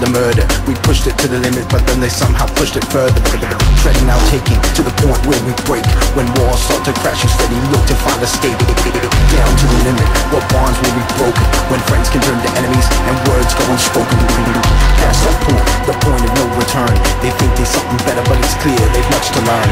the murder. We pushed it to the limit, but then they somehow pushed it further. Treading out, taking to the point where we break. When walls start to crash, you steady look to find escape. Down to the limit, what bonds will be broken? When friends can turn to enemies and words go unspoken. Past that point, the point of no return. They think they're something better, but it's clear they've much to learn.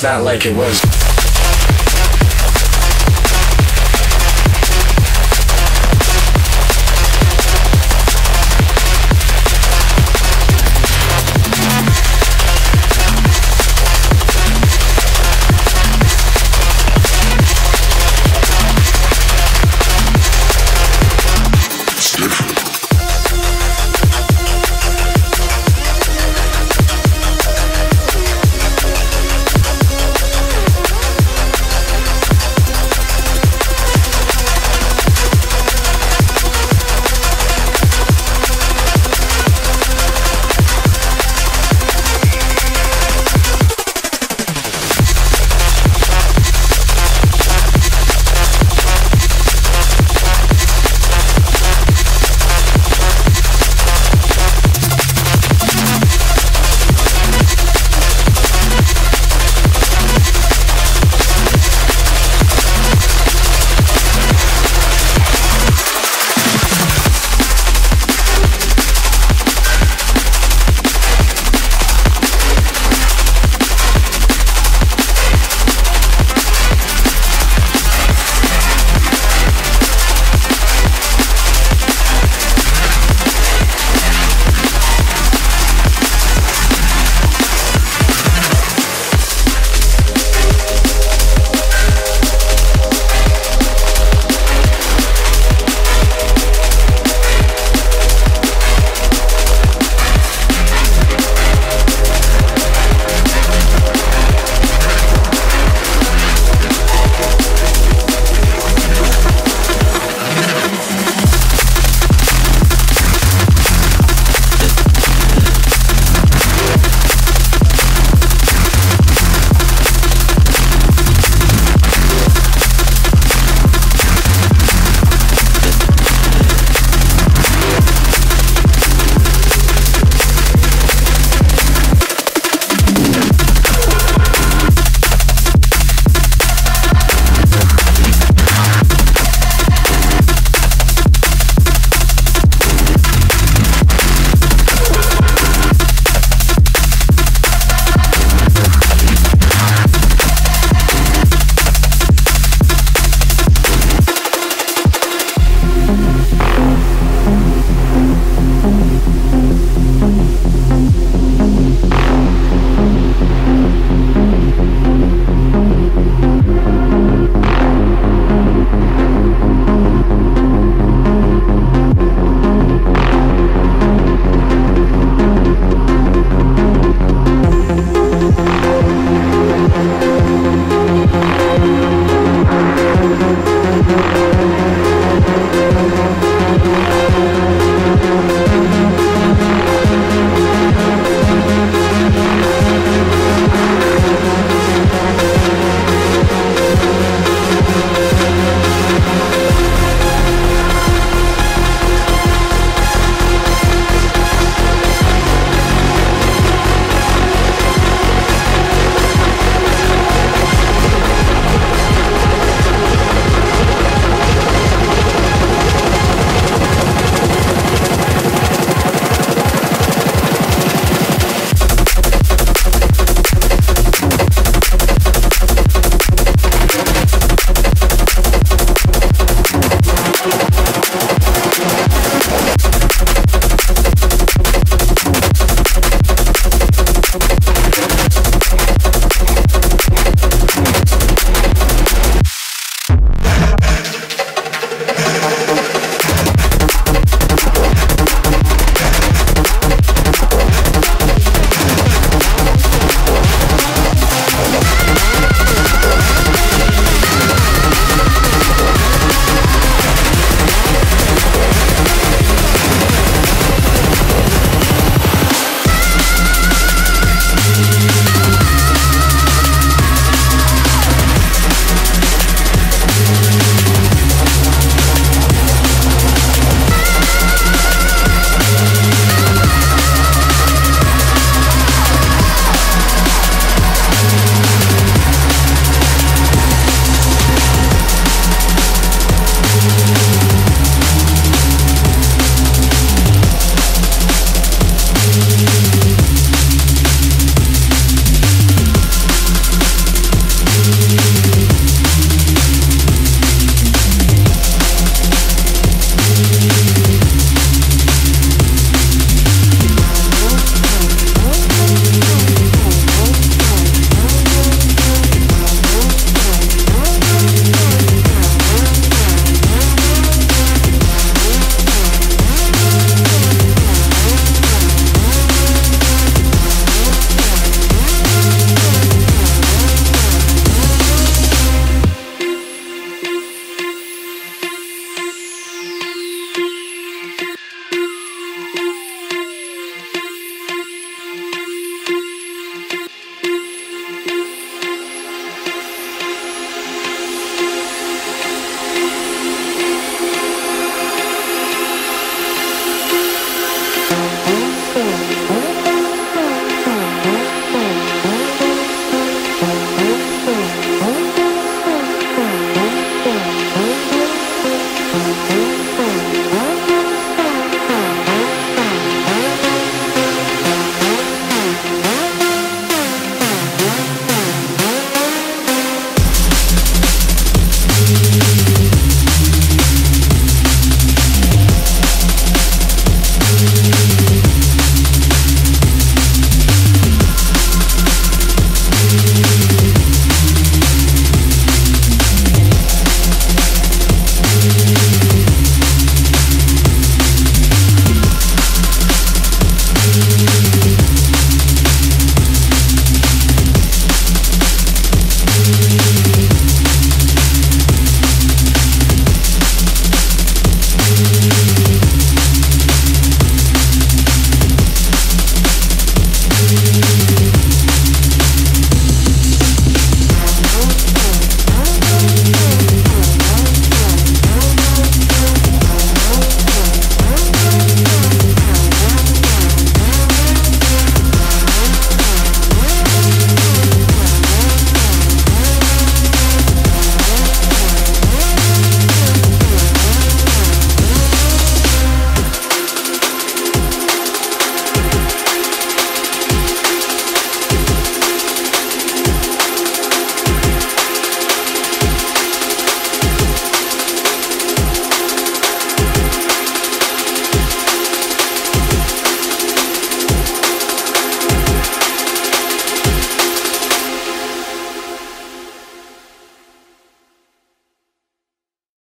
it's not like it was.